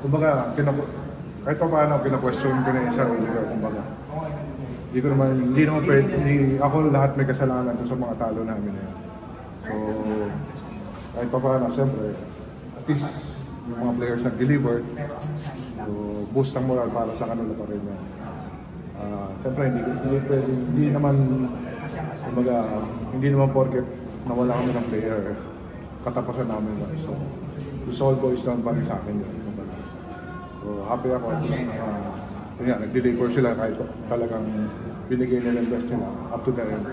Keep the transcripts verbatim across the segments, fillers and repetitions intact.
kumbaga, kahit pa paano, kina-question ko na yung sarili ko, kumbaga. Hindi ko naman, hindi naman pwede, hindi, ako lahat may kasalanan doon sa mga talo namin na yun. So, kahit pa paano, siyempre, at least, yung mga players nag-deliver, so, boost ang moral para sa kanila pa rin yan. Uh, siyempre, hindi, hindi, pwede, hindi naman, kumbaga, hindi naman porket nawala kami ng player, katapasan namin na. So, gusto all boys lang pa rin sa akin yun. So, happy ako. Uh, yun yan, nag-deliver sila kahit talagang binigay nila yung best nila up to the end.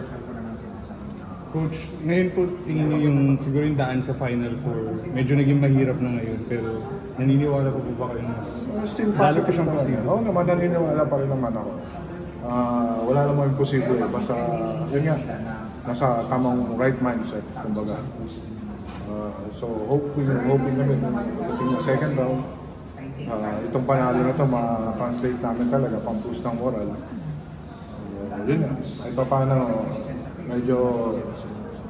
Coach, ngayon po tingin niyo yung siguro yung daan sa Final Four. Medyo naging mahirap na ngayon, pero naniniwala po po ba kayo mas? Still possible siyang possible. Oo naman, naniniwala pa rin naman ako. Uh, wala naman possible eh. Basta, yun yan, nasa tamang right mindset, kumbaga. Uh, so, hoping, hoping namin yung second round. Uh, itong panalo na ito, ma-translate namin talaga, pang-boost ng moral. Uh, yun nga, ay pa paano, medyo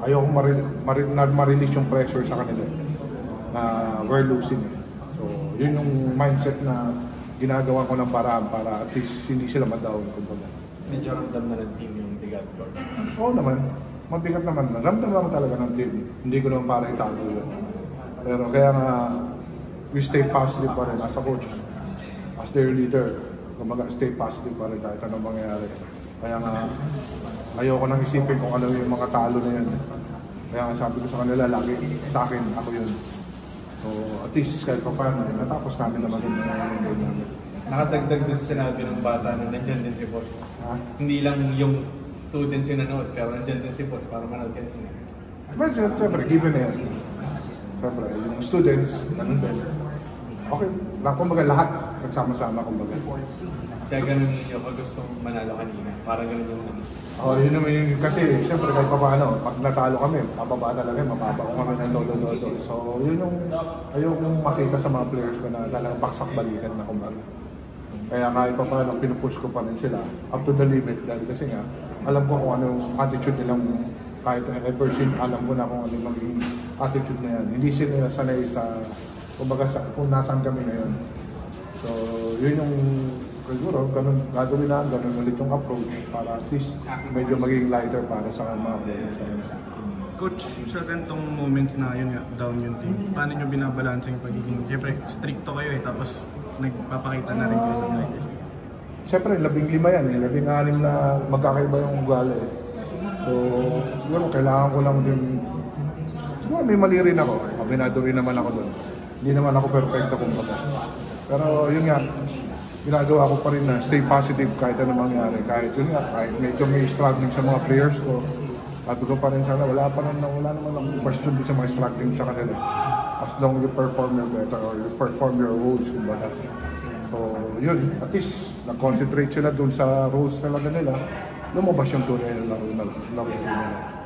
ayokong marinig yung pressure sa kanila na we're losing. So, yun yung mindset na ginagawa ko ng paraan para at least hindi sila madaw. Medyo ramdam na ng team yung bigat ko? Oo naman, mabigat naman. Ramdam naman talaga ng team. Hindi ko naman para itago yun. Pero kaya nga, we stay positive pa rin as a coach, as their leader. Kumbaga, stay positive pa rin kahit anong mangyayari. Kaya nga, ayoko nang isipin kung ano yung mga talo na yun. Kaya nga sabi ko sa kanila, lagi sa akin, ako yun. So, at least kahit pa paano, natapos namin naman yung nangyayari namin. Nakadagdag doon sa sinabi ng bata na nandyan din si Boss. Ha? Hindi lang yung students yung nanood, pero nandyan din si Boss para manood yan. Well, siyempre, given na yan. Siyempre, yung students, ganun din. Okay, kumbaga lahat, nagsama-sama kumbaga. Kaya ganun ninyo, pag gusto manalo kanina, parang ganun yung ano? Oo, yun naman yun. Kasi, siyempre, kahit pa paano, pag natalo kami, mababa talaga, mababa ko kami ng lolo-lolo. So, yun yung ayokong makita sa mga players ko na talagang baksak-balikan na kumbaga. Kaya kahit pa paano, pinupush ko pa rin sila up to the limit. Dahil kasi nga, alam ko kung ano yung attitude nilang kahit na person, alam ko na kung ano yung magiging attitude na yan. Hindi sila sanay sa kumbaga sa, kung nasaan kami na yun. So, yun yung siguro, ganun, gagawin na, ganun ulit yung approach para at least medyo maging lighter para sa mga players. Coach, sa ganitong moments na yun nga, down yung team, paano nyo binabalansa yung pagiging, siyempre, stricto kayo eh, tapos nagpapakita na rin kayo sa players? Siyempre, labing lima yan eh, labing anim na magkakaiba yung ugali eh. So, siguro, kailangan ko lang din, siguro may mali rin ako, kabinado rin naman ako doon. Hindi naman ako perfecto kung baka. Pero yun nga, ginagawa ko pa rin na stay positive kahit ano mangyari. Kahit yun nga, kahit medyo may struggling sa mga players ko. Sabi ko pa rin sana, wala pa rin, wala naman akong question din sa mga struggling sa kanila. As long you perform your better or you perform your roles, kung baka. So yun, at least, nag-concentrate sila dun sa roles talaga nila. Lumabas yung tunay na laro nila.